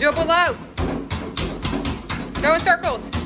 Jump below. Go in circles.